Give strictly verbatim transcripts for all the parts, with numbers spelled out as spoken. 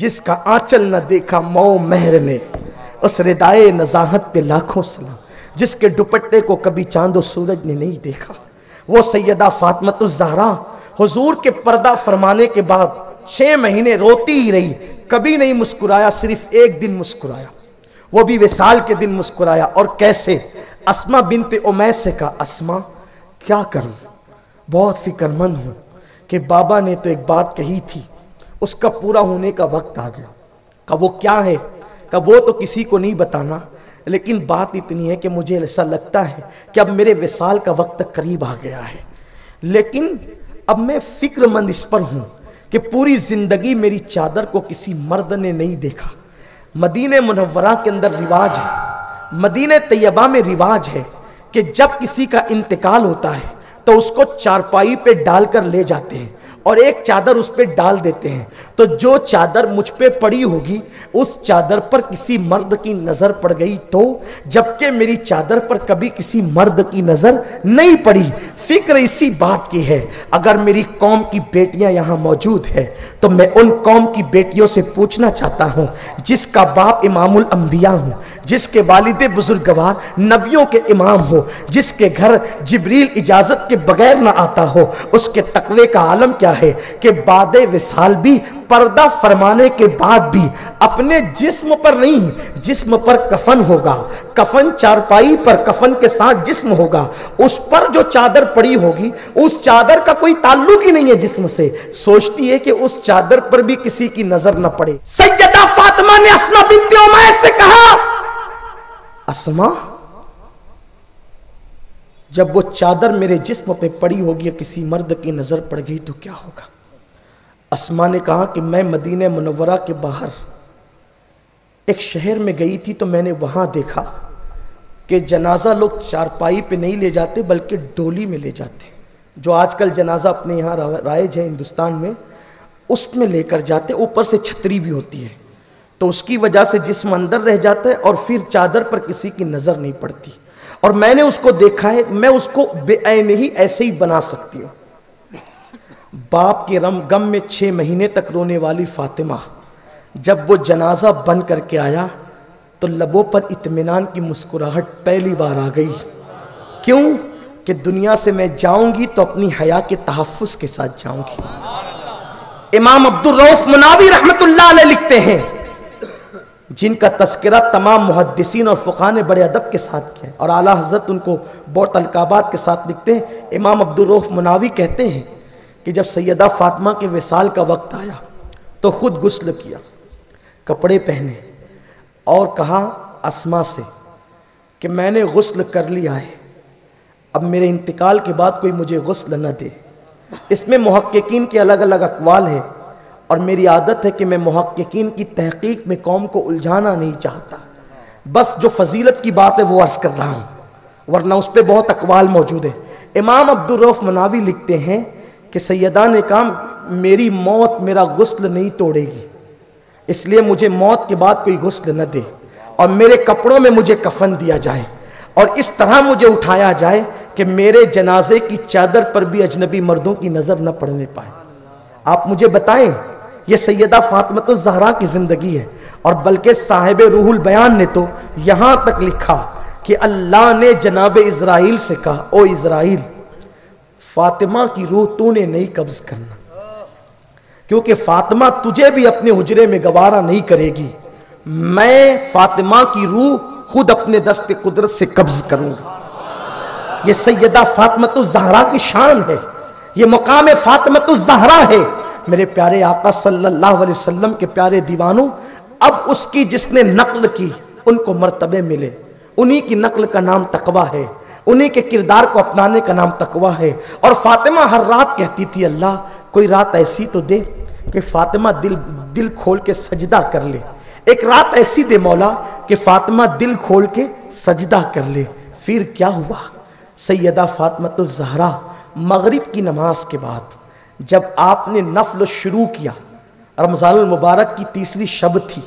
जिसका आंचल न देखा मऊ महर ने, उस रिदाए नजाहत पे लाखों सलाम, जिसके दुपट्टे को कभी चांदो सूरज ने नहीं देखा। वो सैयदा फातिमतुज़्ज़हरा हुजूर के पर्दा फरमाने के बाद छः महीने रोती ही रही, कभी नहीं मुस्कुराया, सिर्फ एक दिन मुस्कुराया, वो भी विसाल के दिन मुस्कुराया। और कैसे? असमा बिनते उमैस से कहा, असमा क्या करूं, बहुत फिक्रमंद हूँ कि बाबा ने तो एक बात कही थी, उसका पूरा होने का वक्त आ गया। कहा वो क्या है? कहा वो तो किसी को नहीं बताना, लेकिन बात इतनी है कि मुझे ऐसा लगता है कि अब मेरे विसाल का वक्त करीब आ गया है, लेकिन अब मैं फिक्रमंद इस पर हूँ कि पूरी ज़िंदगी मेरी चादर को किसी मर्द ने नहीं देखा। मदीने मुनव्वरा के अंदर रिवाज है, मदीने तय्यबा में रिवाज है कि जब किसी का इंतकाल होता है तो उसको चारपाई पे डाल कर ले जाते हैं और एक चादर उस पर डाल देते हैं, तो जो चादर मुझ पे पड़ी होगी उस चादर पर किसी मर्द की नज़र पड़ गई, तो जबकि मेरी चादर पर कभी किसी मर्द की नज़र नहीं पड़ी। फिक्र इसी बात की है, अगर मेरी कौम की बेटियां यहाँ मौजूद है तो मैं उन कौम की बेटियों से पूछना चाहता हूँ जिसका बाप इमामुल अंबिया हो, जिसके वालिद बुजुर्गवार नबियों के इमाम हो, जिसके घर जिब्रील इजाज़त के बगैर ना आता हो, उसके तकवे का आलम क्या है कि बादे विसाल भी, पर्दा फरमाने के बाद भी अपने जिस्म पर नहीं, जिस्म पर कफन होगा, कफन चारपाई पर कफन के साथ जिस्म होगा, उस पर जो चादर पड़ी होगी उस चादर का कोई ताल्लुक ही नहीं है जिस्म से। सोचती है कि उस चादर पर भी किसी की नजर न पड़े। सैयदा फातिमा ने अस्मा बिनते उमैस से कहा, अस्मा जब वो चादर मेरे जिस्म पे पड़ी होगी या किसी मर्द की नज़र पड़ गई तो क्या होगा? अस्मा ने कहा कि मैं मदीने मुनव्वरा के बाहर एक शहर में गई थी तो मैंने वहाँ देखा कि जनाजा लोग चारपाई पे नहीं ले जाते बल्कि डोली में ले जाते, जो आजकल जनाजा अपने यहाँ राइज है हिंदुस्तान में, उसमें लेकर जाते, ऊपर से छतरी भी होती है, तो उसकी वजह से जिस्म अंदर रह जाता है और फिर चादर पर किसी की नज़र नहीं पड़ती। और मैंने उसको देखा है, मैं उसको बेआईने ही ऐसे ही बना सकती हूँ। बाप के रम गम में छः महीने तक रोने वाली फातिमा जब वो जनाजा बन करके आया तो लबों पर इत्मीनान की मुस्कुराहट पहली बार आ गई। क्यों? कि दुनिया से मैं जाऊँगी तो अपनी हया के तहफ़्फ़ुज़ के साथ जाऊँगी। इमाम अब्दुर्रऊफ मुनावी रहमतुल्लाह अलैह लिखते हैं, जिनका तस्करा तमाम मुहद्दिसीन और फ़ुक़हा ने बड़े अदब के साथ किया और आला हज़रत उनको बहुत अलकाबात के साथ लिखते हैं। इमाम अब्दुर्रऊफ मुनावी कहते हैं कि जब सैयदा फातिमा के विसाल का वक्त आया तो ख़ुद गुस्ल किया, कपड़े पहने और कहा अस्मा से कि मैंने गुस्ल कर लिया है, अब मेरे इंतकाल के बाद कोई मुझे गुस्ल न दे। इसमें मुहक्किकीन के अलग अलग अक़वाल है और मेरी आदत है कि मैं मुहक्किकीन की तहकीक में कौम को उलझाना नहीं चाहता, बस जो फजीलत की बात है वो अर्ज़ कर रहा हूँ, वरना उस पर बहुत अकवाल मौजूद है। इमाम अब्दुर्रऊफ मुनावी लिखते हैं कि सैयदा ने कहा मेरी मौत मेरा गुस्ल नहीं तोड़ेगी, इसलिए मुझे मौत के बाद कोई गुस्ल न दे और मेरे कपड़ों में मुझे कफन दिया जाए और इस तरह मुझे उठाया जाए कि मेरे जनाजे की चादर पर भी अजनबी मर्दों की नज़र न पड़ने पाए। आप मुझे बताएं, ये सैयदा फातिमतुज़्ज़हरा की ज़िंदगी है। और बल्कि साहबे रूहुल बयान ने तो यहाँ तक लिखा कि अल्लाह ने जनाब इजराइल से कहा, ओ इजराइल फातिमा की रूह तूने नहीं कब्ज़ करना, क्योंकि फातिमा तुझे भी अपने हुजरे में गवारा नहीं करेगी, मैं फातिमा की रूह खुद अपने दस्ते कुदरत से कब्ज़ करूँगा। ये सैयदा फातिमतुज़्ज़हरा की शान है, ये मुकाम फातिमतुज़्ज़हरा है। मेरे प्यारे आका सल्लल्लाहु अलैहि वसल्लम के प्यारे दीवानों, अब उसकी जिसने नकल की उनको मर्तबे मिले, उन्हीं की नकल का नाम तकवा है, उन्हीं के किरदार को अपनाने का नाम तकवा है। और फातिमा हर रात कहती थी, अल्लाह कोई रात ऐसी तो दे कि फातिमा दिल दिल खोल के सजदा कर ले, एक रात ऐसी दे मौला कि फातिमा दिल खोल के सजदा कर ले। फिर क्या हुआ? सैयदा फातिमतुज़्ज़हरा मगरिब की नमाज के बाद जब आपने नफल शुरू किया, रमज़ानुल मुबारक की तीसरी शब थी,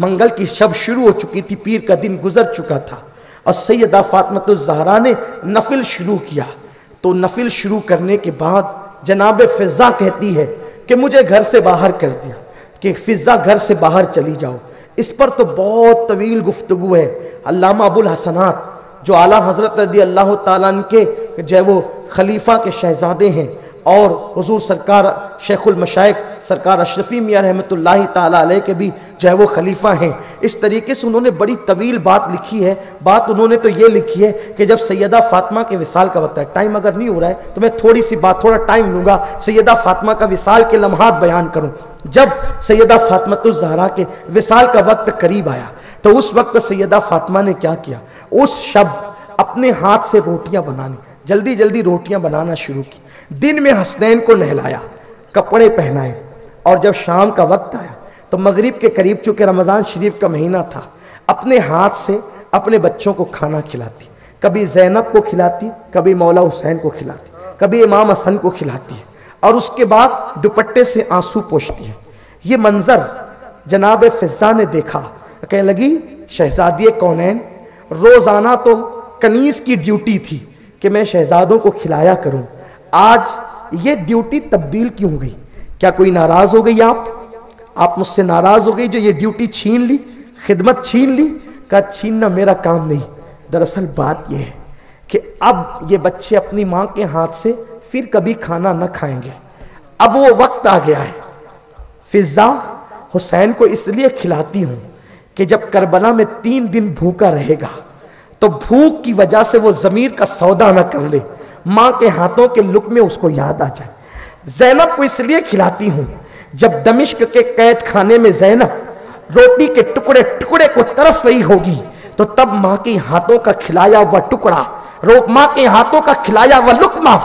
मंगल की शब शुरू हो चुकी थी, पीर का दिन गुजर चुका था और सैयदा फातिमतुज़्ज़हरा ने नफिल शुरू किया, तो नफिल शुरू करने के बाद जनाब फ़िज़ा कहती है कि मुझे घर से बाहर कर दिया, कि फिज़ा घर से बाहर चली जाओ। इस पर तो बहुत तवील गुफ्तगू है। अल्लामा अबुल हसनात जो आला हज़रत रज़ी अल्लाह ताला के जो वो खलीफा के शहजादे हैं और हुजूर सरकार शेखुल मशाइख सरकार अशरफी मियाँ रहमतुल्लाह ताला अलैह के भी जो है वो खलीफा हैं। इस तरीके से उन्होंने बड़ी तवील बात लिखी है। बात उन्होंने तो ये लिखी है कि जब सैयदा फातिमा के विसाल का वक्त है, टाइम अगर नहीं हो रहा है तो मैं थोड़ी सी बात थोड़ा टाइम लूँगा सैयदा फातिमा का विसाल के लम्हात बयान करूँ। जब सैयदा फातिमतुज़्ज़हरा के विसाल का वक्त करीब आया तो उस वक्त सैयदा फातिमा ने क्या किया, उस शब अपने हाथ से रोटियां बनानी, जल्दी जल्दी रोटियां बनाना शुरू की। दिन में हसनैन को नहलाया, कपड़े पहनाए और जब शाम का वक्त आया तो मगरिब के करीब चूँकि रमज़ान शरीफ का महीना था, अपने हाथ से अपने बच्चों को खाना खिलाती। कभी ज़ैनब को खिलाती, कभी मौला हुसैन को खिलाती, कभी इमाम हसन को खिलाती है और उसके बाद दुपट्टे से आंसू पोंछती है। ये मंज़र जनाब फिज़ा ने देखा, कहने लगी शहजादी कौनैन, रोज़ाना तो कनीज़ की ड्यूटी थी कि मैं शहजादों को खिलाया करूं, आज ये ड्यूटी तब्दील क्यों हो गई? क्या कोई नाराज़ हो गई? आप आप मुझसे नाराज़ हो गई जो ये ड्यूटी छीन ली, खिदमत छीन ली? का छीनना मेरा काम नहीं। दरअसल बात यह है कि अब ये बच्चे अपनी माँ के हाथ से फिर कभी खाना न खाएंगे। अब वो वक्त आ गया है। फिज़ा हुसैन को इसलिए खिलाती हूँ कि जब करबला में तीन दिन भूखा रहेगा तो भूख की वजह से वो ज़मीर का सौदा ना कर ले, माँ के हाथों के लुक में उसको याद आ जाए। ज़ैनब को इसलिए खिलाती हूँ, जब दमिश्क के कैद खाने में ज़ैनब रोटी के टुकड़े टुकड़े को तरस रही होगी तो तब माँ के हाथों का खिलाया हुआ टुकड़ा, रो माँ के हाथों का खिलाया हुआ लुकमा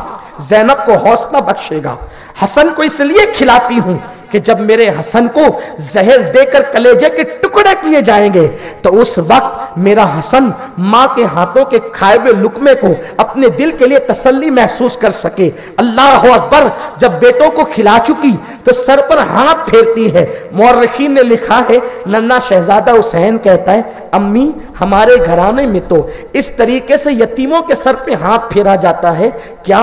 ज़ैनब को हौसला बख्शेगा। हसन को इसलिए खिलाती हूँ कि जब मेरे हसन को जहर देकर कलेजे के टुकड़े किए जाएंगे तो उस वक्त मेरा हसन माँ के हाथों के खाए हुए लुकमे को अपने दिल के लिए तसल्ली महसूस कर सके। अल्लाह हू अकबर। जब बेटों को खिला चुकी तो सर पर हाथ फेरती है। मौर्खी ने लिखा है, नन्ना शहजादा हुसैन कहता है, अम्मी हमारे घराने में तो इस तरीके से यतीमों के सर पे हाथ फेरा जाता है, क्या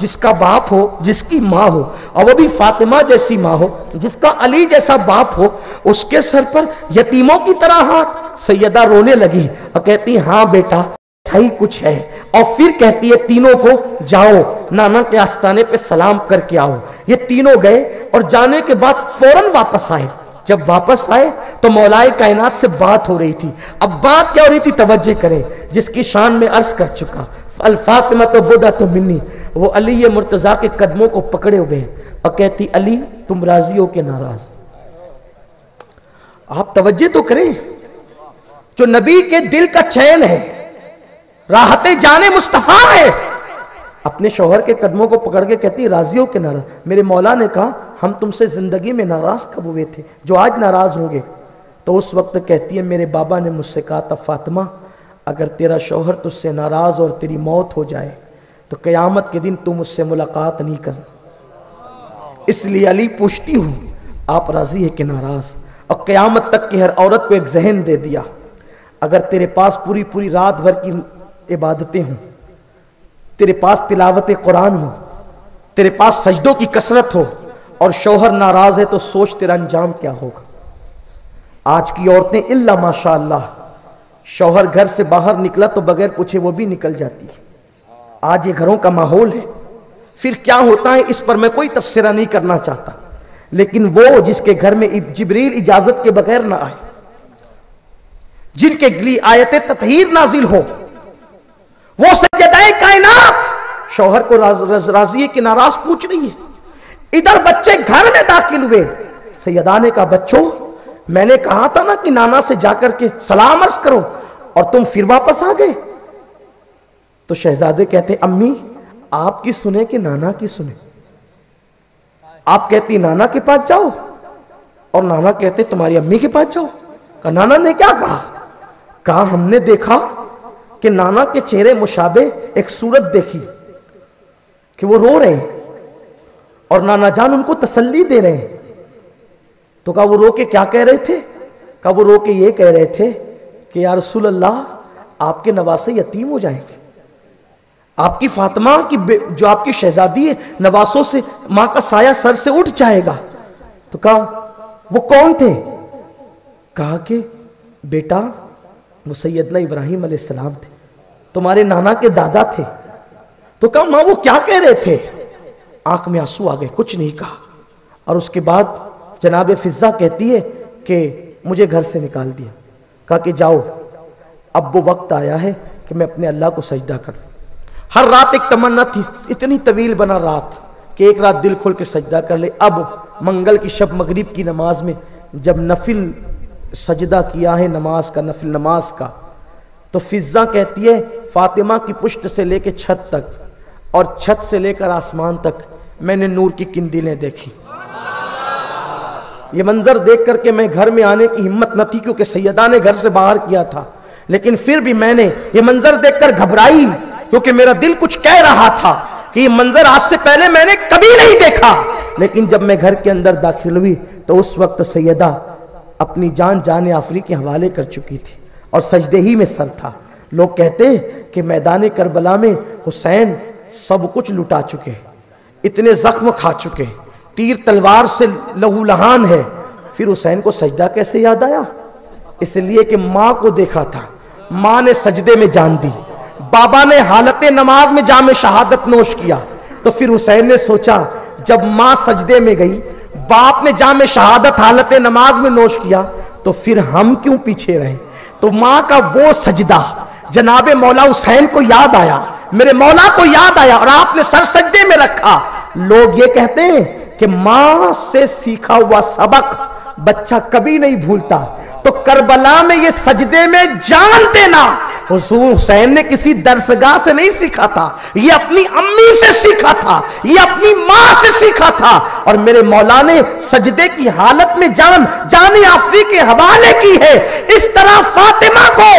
जिसका बाप हो, जिसकी माँ हो और वो भी फातिमा जैसी माँ हो, जिसका अली जैसा बाप हो, उसके सर पर यतीमों की तरह हाथ। सैयदा रोने लगी और कहती हाँ बेटा सही कुछ है। और फिर कहती है तीनों को जाओ नाना के आस्ताने पे सलाम करके आओ। ये तीनों गए और जाने के बाद फौरन वापस आए। जब वापस आए तो मौलाए कायनात से बात हो रही थी। अब बात क्या हो रही थी तवज्जो करें, जिसकी शान में अर्ज कर चुका, अल फातिमा तो बुदा तो मिन्नी, वो अली ये मुर्तज़ा के कदमों को पकड़े हुए हैं और कहती अली तुम राजी हो के नाराज? आप तवज्जो तो करें, जो नबी के दिल का चैन है, राहते जाने मुस्तफ़ा है, अपने शोहर के कदमों को पकड़ के कहती राजी हो के नाराज? मेरे मौला ने कहा हम तुमसे जिंदगी में नाराज कब हुए थे जो आज नाराज होंगे? तो उस वक्त कहती है मेरे बाबा ने मुझसे कहा था फातिमा अगर तेरा शोहर तुझसे नाराज और तेरी मौत हो जाए तो क़यामत के दिन तुम उससे मुलाकात नहीं करना। इसलिए अली पूछती हूँ आप राज़ी है कि नाराज़? और क़यामत तक की हर औरत को एक जहन दे दिया, अगर तेरे पास पूरी पूरी रात भर की इबादतें हों, तेरे पास तिलावत कुरान हो, तेरे पास सजदों की कसरत हो और शोहर नाराज़ है तो सोच तेरा अंजाम क्या होगा। आज की औरतें इल्ला माशाअल्लाह, शोहर घर से बाहर निकला तो बगैर पूछे वो भी निकल जाती है। आज ये घरों का माहौल है। फिर क्या होता है इस पर मैं कोई तफसीरा नहीं करना चाहता, लेकिन वो जिसके घर में जिब्रील इजाजत के बगैर ना आए, जिनके लिए आयते ततहीर नाजिल हो, वो सैयदाए कायनात शोहर को राज, राज, राजी की नाराज पूछ रही है। इधर बच्चे घर में दाखिल हुए। सैयदा ने कहा बच्चों मैंने कहा था ना कि नाना से जाकर के सलाम अर्ज करो और तुम फिर वापस आ गए। तो शहजादे कहते अम्मी आपकी सुने कि नाना की सुने? आप कहती नाना के पास जाओ और नाना कहते तुम्हारी अम्मी के पास जाओ। कहा नाना ने क्या कहा? कहा हमने देखा कि नाना के चेहरे मुशाबे एक सूरत देखी कि वो रो रहे हैं और नाना जान उनको तसल्ली दे रहे हैं। तो कहा वो रो के क्या कह रहे थे? कहा वो रो के ये कह रहे थे कि या रसूल अल्लाह आपके नवासे यतीम हो जाएंगे, आपकी फातिमा की जो आपकी शहजादी है नवासों से माँ का साया सर से उठ जाएगा। तो कहा वो कौन थे? कहा कि बेटा वो सैयदना इब्राहिम अलैहिस्सलाम थे, तुम्हारे नाना के दादा थे। तो कहा माँ वो क्या कह रहे थे? आंख में आंसू आ गए, कुछ नहीं कहा। और उसके बाद जनाब फिज़ा कहती है कि मुझे घर से निकाल दिया। कहा कि जाओ, अब वो वक्त आया है कि मैं अपने अल्लाह को सजदा करूं। हर रात एक तमन्ना थी, इतनी तवील बना रात कि एक रात दिल खोल के सजदा कर ले। अब मंगल की शब मगरिब की नमाज में जब नफिल सजदा किया है, नमाज का नफिल नमाज का, तो फिज़ा कहती है फातिमा की पुष्ट से लेके छत तक और छत से लेकर आसमान तक मैंने नूर की किंदीलें देखी। ये मंजर देख करके मैं घर में आने की हिम्मत न थी क्योंकि सैयदा ने घर से बाहर किया था, लेकिन फिर भी मैंने ये मंजर देखकर घबराई क्योंकि मेरा दिल कुछ कह रहा था कि ये मंजर आज से पहले मैंने कभी नहीं देखा। लेकिन जब मैं घर के अंदर दाखिल हुई तो उस वक्त सैयदा अपनी जान जान आफरी के हवाले कर चुकी थी और सजदे ही में सर था। लोग कहते कि मैदान करबला में हुसैन सब कुछ लुटा चुके, इतने जख्म खा चुके, तीर तलवार से लहूलहान है, फिर हुसैन को सजदा कैसे याद आया? इसलिए कि माँ को देखा था, माँ ने सजदे में जान दी, बाबा ने हालत नमाज में जामे शहादत नोश किया। तो फिर हुसैन ने सोचा जब माँ सजदे में गई, बाप ने जामे शहादत हालत नमाज में नोश किया, तो फिर हम क्यों पीछे रहे? तो माँ का वो सजदा जनाबे मौला हुसैन को याद आया, मेरे मौला को याद आया और आपने सर सजदे में रखा। लोग ये कहते हैं कि माँ से सीखा हुआ सबक बच्चा कभी नहीं भूलता। तो करबला में ये सजदे में जान देना हुजूर हुसैन ने किसी दरसगाह से नहीं सीखा था, ये अपनी अम्मी से सीखा था, ये अपनी माँ से सीखा था। और मेरे मौला ने सजदे की हालत में जान जाने आफरी के हवाले की है। इस तरह फातिमा को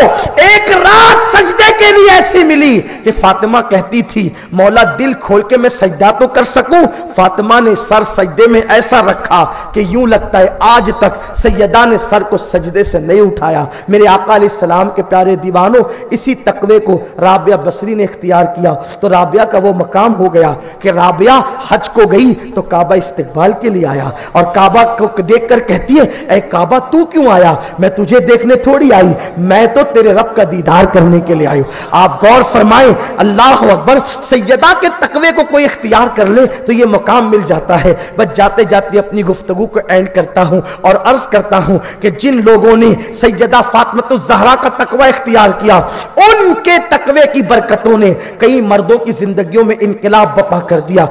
एक रात सजदे के लिए ऐसी मिली कि फातिमा कहती थी मौला दिल खोल के मैं सजदा तो कर सकूं। फातिमा ने सर सजदे में ऐसा रखा कि यूं लगता है आज तक सैयदा ने सर को सजदे से नहीं उठाया। मेरे आका अलैहिस्सलाम के प्यारे दीवानों, इसी तकवे को राबिया बसरी ने इख्तियार किया तो राबिया का वो मकाम हो गया कि राबिया हज को गई तो काबा इस्तिकबाल के लिए आया और काबा को देखकर कहती है ऐ काबा तू क्यों आया? मैं तुझे देखने थोड़ी आई, मैं तो तेरे रब का दीदार करने के लिए आई। आप गौर फरमाएं, अल्लाह अकबर। सैयदा के तकवे को कोई इख्तियार कर ले तो ये मकाम मिल जाता है। बस जाते जाते अपनी गुफ्तगू को एंड करता हूँ और अर्ज करता हूँ कि जिन लोगों ने सैयदा फातिमतुज़्ज़हरा का तकवा इख्तियार किया, उनके तकवे की बरकतों ने कई मर्दों की जिंदगियों में इंकलाब बपा कर दिया।